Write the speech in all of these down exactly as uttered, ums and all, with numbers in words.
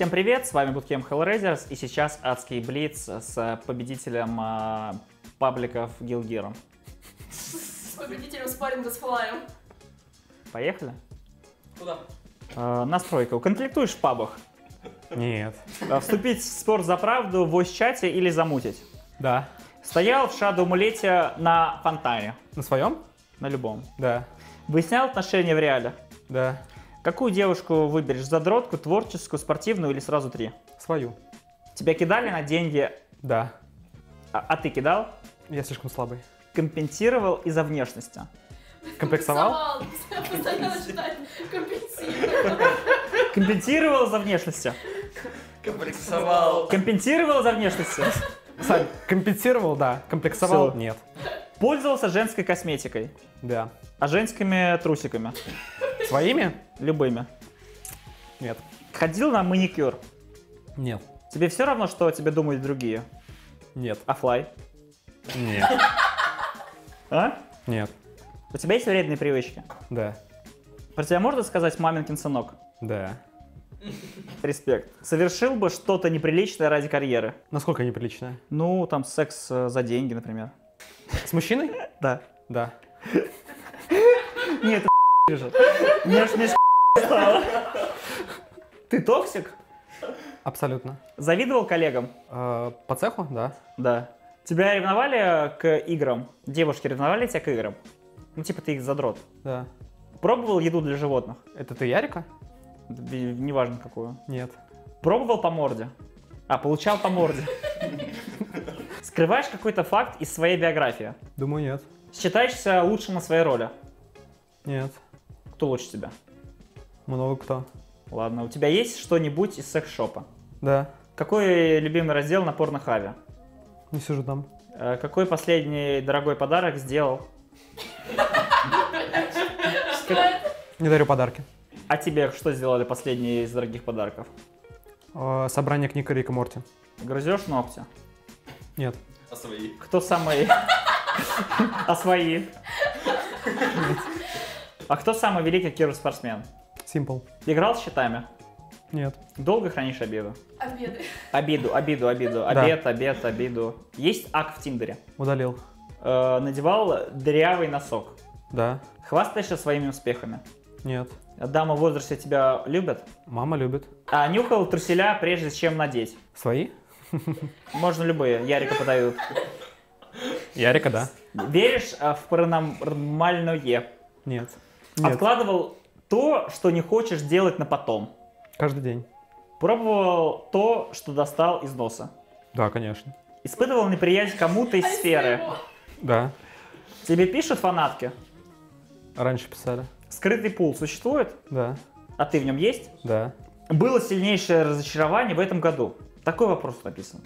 Всем привет, с вами Bootcamp HellRaisers, и сейчас адский блиц с победителем э, пабликов Гилгиром. С победителем спарринга с флаем. Поехали? Куда? Э, настройка. Уконфликтуешь в пабах? Нет. Вступить в спор за правду в войс-чате или замутить? Да. Стоял в шаду мулете на фонтане? На своем? На любом. Да. Выяснял отношения в реале? Да. Какую девушку выберешь? Задротку, творческую, спортивную или сразу три? Свою. Тебя кидали на деньги? Да. А, а ты кидал? Я слишком слабый. Компенсировал из-за внешности? Комплексовал? Компенсировал за внешностью? Комплексовал. Компенсировал за внешностью? Сань, компенсировал, да. Комплексовал, нет. Пользовался женской косметикой? Да. А женскими трусиками? Своими? Любыми. Нет. Ходил на маникюр? Нет. Тебе все равно, что о тебе думают другие? Нет. А флай? Нет. А? Нет. У тебя есть вредные привычки? Да. Про тебя можно сказать «маминкин сынок»? Да. Респект. Совершил бы что-то неприличное ради карьеры? Насколько неприличное? Ну, там, секс за деньги, например. С мужчиной? Да. Да. Нет, ты же. Мне ж не стало. Ты токсик? Абсолютно. Завидовал коллегам? По цеху, да. Да. Тебя ревновали к играм? Девушки ревновали тебя к играм? Ну, типа ты их задрот. Да. Пробовал еду для животных? Это ты Ярика? Неважно какую. Нет. Пробовал по морде? А, получал по морде. Скрываешь какой-то факт из своей биографии? Думаю, нет. Считаешься лучшим на своей роли? Нет. Кто лучше тебя? Много кто. Ладно, у тебя есть что-нибудь из секс-шопа? Да. Какой любимый раздел на порнохаве? Не сижу там. Какой последний дорогой подарок сделал? Не дарю подарки. А тебе что сделали последние из дорогих подарков? Собрание книг Рик и Морти. Грызешь ногти? Нет. А свои? Кто самый... А свои? А кто самый великий киберспортсмен? Симпл. Играл с щитами? Нет. Долго хранишь обиду? Обиды. Обиду, обиду, обиду. Обед, обед, обиду. Есть ак в Тиндере? Удалил. Надевал дырявый носок? Да. Хвастаешься своими успехами? Нет. Дама в возрасте тебя любят? Мама любит. А нюхал труселя прежде чем надеть? Свои? Можно любые, Ярика подают. Ярика, да. Веришь в паранормальное? Нет. Откладывал то, что не хочешь делать, на потом? Каждый день. Пробовал то, что достал из носа? Да, конечно. Испытывал неприязнь кому-то из сферы? Да. Тебе пишут фанатки? Раньше писали. Скрытый пул существует? Да. А ты в нем есть? Да. Было сильнейшее разочарование в этом году? Такой вопрос написан.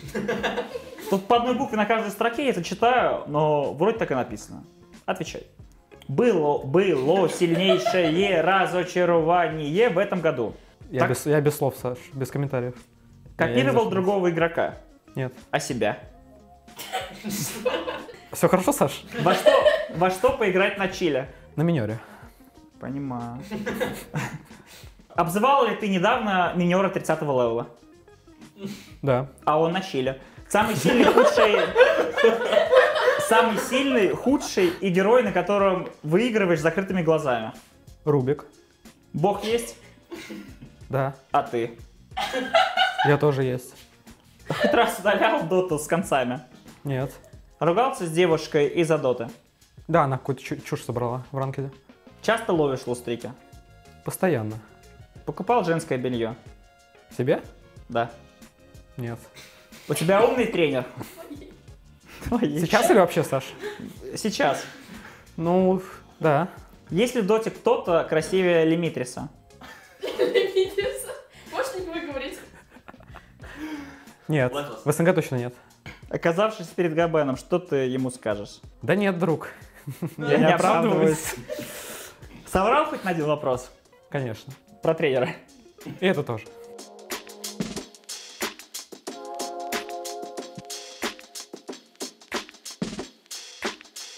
Тут по одной букве на каждой строке, я это читаю, но вроде так и написано. Отвечай. Было, было сильнейшее разочарование в этом году. Я без, я без слов, Саш, без комментариев. Копировал другого игрока? Нет. А себя? Все хорошо, Саш? Во что, во что поиграть на чиле? На миньоре. Понимаю. Обзывал ли ты недавно миньора тридцатого левела? Да. А он на чиле. Самый сильный, худший... Самый сильный, худший и герой, на котором выигрываешь закрытыми глазами? Рубик. Бог есть? Да. А ты? Я тоже есть. Хоть раз удалял доту с концами? Нет. Ругался с девушкой из-за доты? Да, она какую-то чушь собрала в ранкеде. Часто ловишь лустрики? Постоянно. Покупал женское белье? Себе? Да. Нет. У тебя умный тренер? Сейчас или вообще, Саш? Сейчас. Ну, да. Есть ли в доте кто-то красивее Лимитлесса? Лимитлесса? Можешь не выговорить? Нет, в СНГ точно нет. Оказавшись перед Габеном, что ты ему скажешь? Да нет, друг. Я не оправдываюсь. Соврал хоть на один вопрос? Конечно. Про тренера. И это тоже.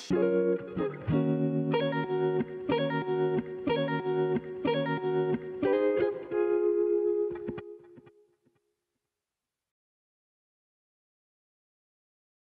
Thank you.